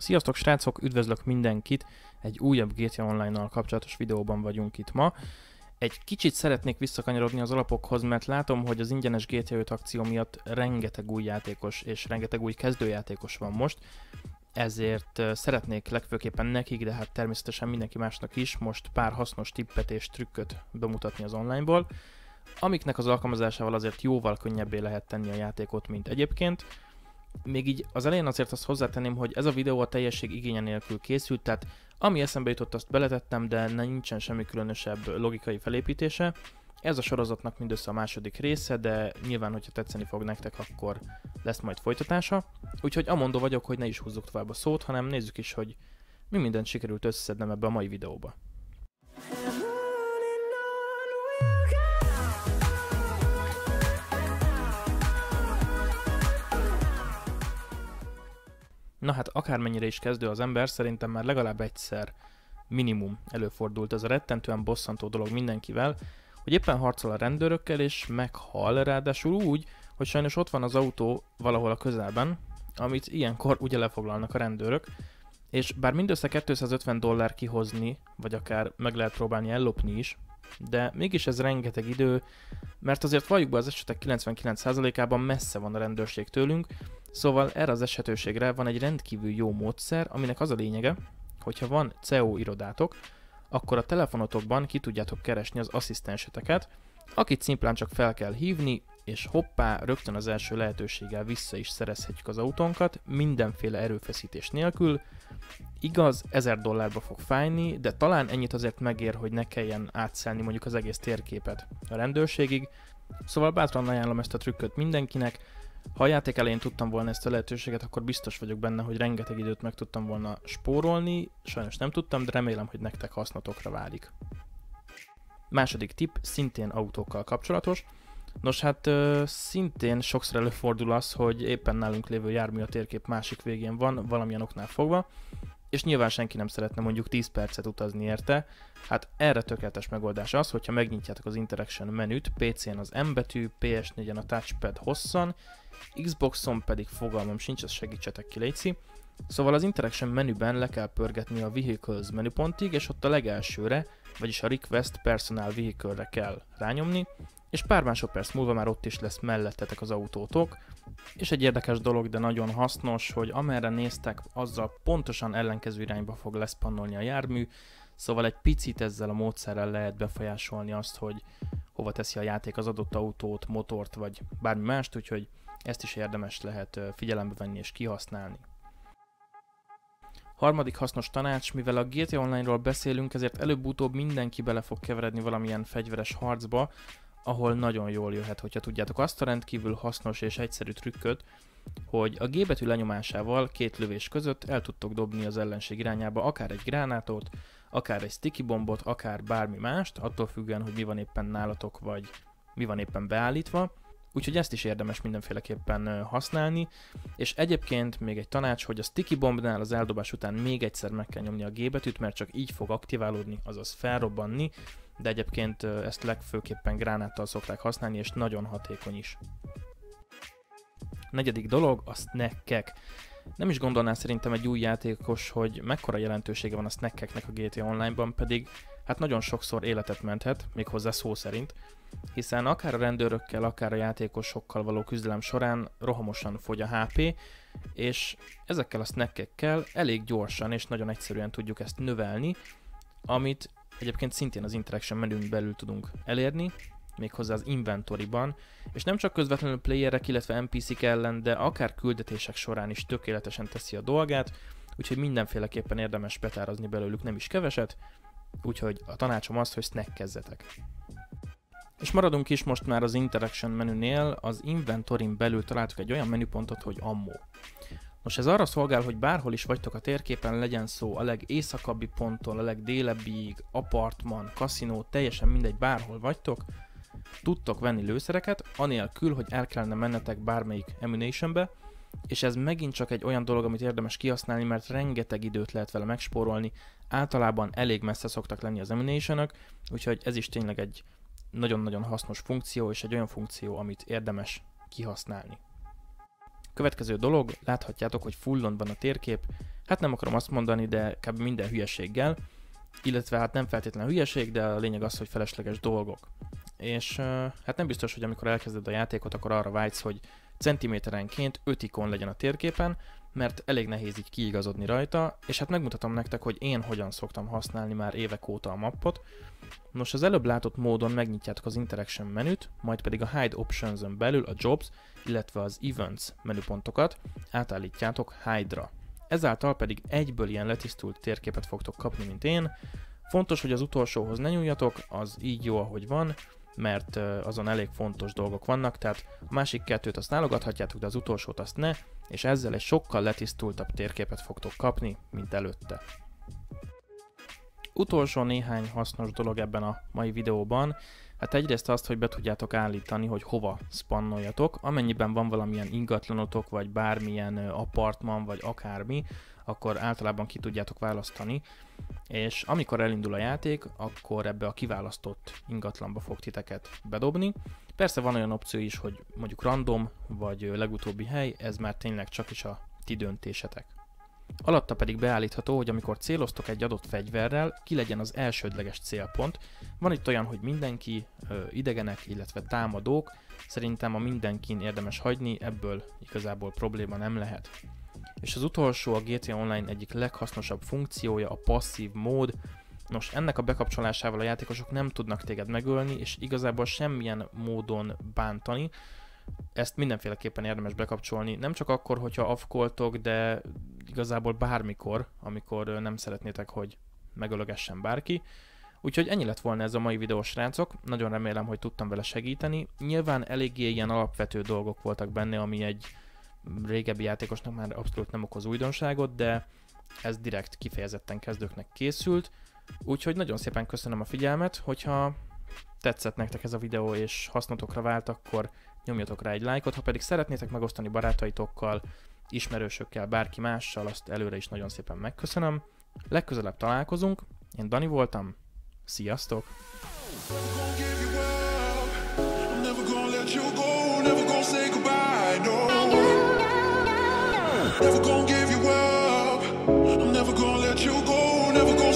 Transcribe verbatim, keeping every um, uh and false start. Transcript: Sziasztok srácok, üdvözlök mindenkit! Egy újabb gé té á Online-nal kapcsolatos videóban vagyunk itt ma. Egy kicsit szeretnék visszakanyarodni az alapokhoz, mert látom, hogy az ingyenes gé té á öt akció miatt rengeteg új játékos és rengeteg új kezdőjátékos van most, ezért szeretnék legfőképpen nekik, de hát természetesen mindenki másnak is most pár hasznos tippet és trükköt bemutatni az onlineból, amiknek az alkalmazásával azért jóval könnyebbé lehet tenni a játékot, mint egyébként. Még így az elején azért azt hozzátenném, hogy ez a videó a teljesség igénye nélkül készült, tehát ami eszembe jutott, azt beletettem, de nincsen semmi különösebb logikai felépítése. Ez a sorozatnak mindössze a második része, de nyilván, hogyha tetszeni fog nektek, akkor lesz majd folytatása. Úgyhogy amondó vagyok, hogy ne is húzzuk tovább a szót, hanem nézzük is, hogy mi mindent sikerült összeszednem ebbe a mai videóba. Na hát akármennyire is kezdő az ember, szerintem már legalább egyszer minimum előfordult ez a rettentően bosszantó dolog mindenkivel, hogy éppen harcol a rendőrökkel és meghal, ráadásul úgy, hogy sajnos ott van az autó valahol a közelben, amit ilyenkor ugye lefoglalnak a rendőrök, és bár mindössze kétszázötven dollár kihozni, vagy akár meg lehet próbálni ellopni is, de mégis ez rengeteg idő, mert azért valljuk be, az esetek kilencvenkilenc százalékában messze van a rendőrség tőlünk, szóval erre az eshetőségre van egy rendkívül jó módszer, aminek az a lényege, hogyha van cé o irodátok, akkor a telefonotokban ki tudjátok keresni az asszisztenseteket, akit szimplán csak fel kell hívni, és hoppá, rögtön az első lehetőséggel vissza is szerezhetjük az autónkat, mindenféle erőfeszítés nélkül. Igaz, ezer dollárba fog fájni, de talán ennyit azért megér, hogy ne kelljen átszelni mondjuk az egész térképet a rendőrségig, szóval bátran ajánlom ezt a trükköt mindenkinek. Ha a játék elején tudtam volna ezt a lehetőséget, akkor biztos vagyok benne, hogy rengeteg időt meg tudtam volna spórolni, sajnos nem tudtam, de remélem, hogy nektek hasznotokra válik. Második tipp, szintén autókkal kapcsolatos. Nos hát ö, szintén sokszor előfordul az, hogy éppen nálunk lévő jármű a térkép másik végén van, valamilyen oknál fogva, és nyilván senki nem szeretne mondjuk tíz percet utazni érte. Hát erre tökéletes megoldás az, hogyha megnyitjátok az Interaction menüt, pé cén az M betű, pé es négyen a touchpad hosszan, Xboxon pedig fogalmam sincs, ezt segítsetek ki, léci. Szóval az Interaction menüben le kell pörgetni a Vehicles menüpontig, és ott a legelsőre, vagyis a Request Personal Vehicle-re kell rányomni, és pár másodperc múlva már ott is lesz mellettetek az autótok, és egy érdekes dolog, de nagyon hasznos, hogy amerre néztek, azzal pontosan ellenkező irányba fog leszpannolni a jármű, szóval egy picit ezzel a módszerrel lehet befolyásolni azt, hogy hova teszi a játék az adott autót, motort vagy bármi mást, úgyhogy ezt is érdemes lehet figyelembe venni és kihasználni. Harmadik hasznos tanács, mivel a gé té á Online-ról beszélünk, ezért előbb-utóbb mindenki bele fog keveredni valamilyen fegyveres harcba, ahol nagyon jól jöhet, hogyha tudjátok azt a rendkívül hasznos és egyszerű trükköt, hogy a G betű lenyomásával két lövés között el tudtok dobni az ellenség irányába akár egy gránátot, akár egy sticky bombot, akár bármi mást, attól függően, hogy mi van éppen nálatok, vagy mi van éppen beállítva. Úgyhogy ezt is érdemes mindenféleképpen használni, és egyébként még egy tanács, hogy a sticky bombnál az eldobás után még egyszer meg kell nyomni a G betűt, mert csak így fog aktiválódni, azaz felrobbanni, de egyébként ezt legfőképpen gránáttal szokták használni, és nagyon hatékony is. Negyedik dolog, a snackek. Nem is gondolná szerintem egy új játékos, hogy mekkora jelentősége van a snackeknek a gé té á Online-ban, pedig hát nagyon sokszor életet menthet, méghozzá szó szerint, hiszen akár a rendőrökkel, akár a játékosokkal való küzdelem során rohamosan fogy a há pé, és ezekkel a snackekkel elég gyorsan és nagyon egyszerűen tudjuk ezt növelni, amit egyébként szintén az Interaction menünkben belül tudunk elérni, méghozzá az inventory-ban, és nem csak közvetlenül playerek, illetve en pé cék ellen, de akár küldetések során is tökéletesen teszi a dolgát, úgyhogy mindenféleképpen érdemes betárazni belőlük nem is keveset, úgyhogy a tanácsom az, hogy snackezzetek. És maradunk is most már az Interaction menünél, az Inventory-n belül találtuk egy olyan menüpontot, hogy Ammo. Nos, ez arra szolgál, hogy bárhol is vagytok a térképen, legyen szó a legészakabbi ponttól, a legdélebbig, apartman, kaszinó, teljesen mindegy, bárhol vagytok, tudtok venni lőszereket, anélkül, hogy el kellene mennetek bármelyik ammunitionbe, és ez megint csak egy olyan dolog, amit érdemes kihasználni, mert rengeteg időt lehet vele megspórolni, általában elég messze szoktak lenni az ammunitionök, úgyhogy ez is tényleg egy nagyon-nagyon hasznos funkció, és egy olyan funkció, amit érdemes kihasználni. Következő dolog, láthatjátok, hogy fullon van a térkép, hát nem akarom azt mondani, de kb. Minden hülyeséggel, illetve hát nem feltétlenül hülyeség, de a lényeg az, hogy felesleges dolgok. És hát nem biztos, hogy amikor elkezded a játékot, akkor arra vágysz, hogy centiméterenként öt ikon legyen a térképen, mert elég nehéz így kiigazodni rajta, és hát megmutatom nektek, hogy én hogyan szoktam használni már évek óta a mappot. Nos, az előbb látott módon megnyitjátok az Interaction menüt, majd pedig a Hide Options-ön belül a Jobs, illetve az Events menüpontokat átállítjátok Hide-ra. Ezáltal pedig egyből ilyen letisztult térképet fogtok kapni, mint én. Fontos, hogy az utolsóhoz ne nyúljatok, az így jó, ahogy van, mert azon elég fontos dolgok vannak, tehát a másik kettőt azt válogathatjátok, de az utolsót azt ne, és ezzel egy sokkal letisztultabb térképet fogtok kapni, mint előtte. Utolsó néhány hasznos dolog ebben a mai videóban, hát egyrészt azt, hogy be tudjátok állítani, hogy hova spannoljatok, amennyiben van valamilyen ingatlanotok, vagy bármilyen apartman, vagy akármi, akkor általában ki tudjátok választani, és amikor elindul a játék, akkor ebbe a kiválasztott ingatlanba fog titeket bedobni. Persze van olyan opció is, hogy mondjuk random, vagy legutóbbi hely, ez már tényleg csak is a ti döntésetek. Alatta pedig beállítható, hogy amikor céloztok egy adott fegyverrel, ki legyen az elsődleges célpont. Van itt olyan, hogy mindenki, idegenek, illetve támadók. Szerintem a mindenkin érdemes hagyni, ebből igazából probléma nem lehet. És az utolsó, a gé té á Online egyik leghasznosabb funkciója, a passzív mód. Nos, ennek a bekapcsolásával a játékosok nem tudnak téged megölni, és igazából semmilyen módon bántani. Ezt mindenféleképpen érdemes bekapcsolni, nem csak akkor, hogyha afkoltok, de igazából bármikor, amikor nem szeretnétek, hogy megölögessen bárki. Úgyhogy ennyi lett volna ez a mai videó, srácok, nagyon remélem, hogy tudtam vele segíteni. Nyilván eléggé ilyen alapvető dolgok voltak benne, ami egy régebbi játékosnak már abszolút nem okoz újdonságot, de ez direkt kifejezetten kezdőknek készült. Úgyhogy nagyon szépen köszönöm a figyelmet, hogyha tetszett nektek ez a videó és hasznotokra vált, akkor nyomjatok rá egy lájkot, ha pedig szeretnétek megosztani barátaitokkal, ismerősökkel, bárki mással, azt előre is nagyon szépen megköszönöm. Legközelebb találkozunk, én Dani voltam, sziasztok! Never gonna give you up, I'm never gonna let you go, never gonna